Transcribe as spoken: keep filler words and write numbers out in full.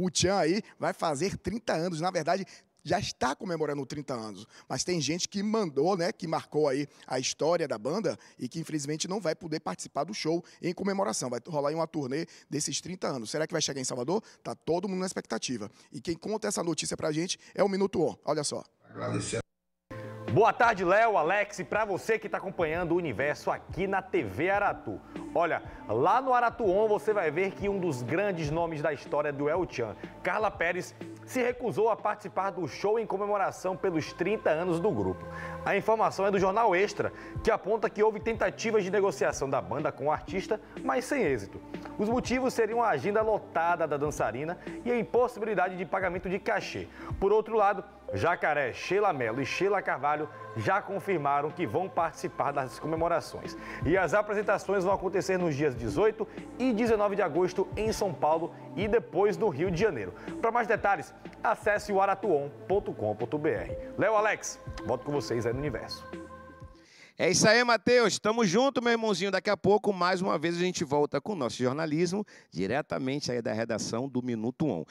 O Tchan aí vai fazer trinta anos, na verdade, já está comemorando trinta anos, mas tem gente que mandou, né, que marcou aí a história da banda e que infelizmente não vai poder participar do show em comemoração. Vai rolar aí uma turnê desses trinta anos. Será que vai chegar em Salvador? Tá todo mundo na expectativa. E quem conta essa notícia pra gente é o Minuto One. Olha só. Agradecer. Boa tarde, Léo, Alex, e para você que está acompanhando o universo aqui na T V Aratu. Olha, lá no Aratuon você vai ver que um dos grandes nomes da história do É o Tchan, Carla Pérez, se recusou a participar do show em comemoração pelos trinta anos do grupo. A informação é do Jornal Extra, que aponta que houve tentativas de negociação da banda com o artista, mas sem êxito. Os motivos seriam a agenda lotada da dançarina e a impossibilidade de pagamento de cachê. Por outro lado, Jacaré, Sheila Mello e Sheila Carvalho já confirmaram que vão participar das comemorações. E as apresentações vão acontecer nos dias dezoito e dezenove de agosto em São Paulo e depois no Rio de Janeiro. Para mais detalhes, acesse o aratuon ponto com ponto br. Léo, Alex, volto com vocês aí no universo. É isso aí, Matheus. Tamo junto, meu irmãozinho. Daqui a pouco, mais uma vez, a gente volta com o nosso jornalismo diretamente aí da redação do Minuto One.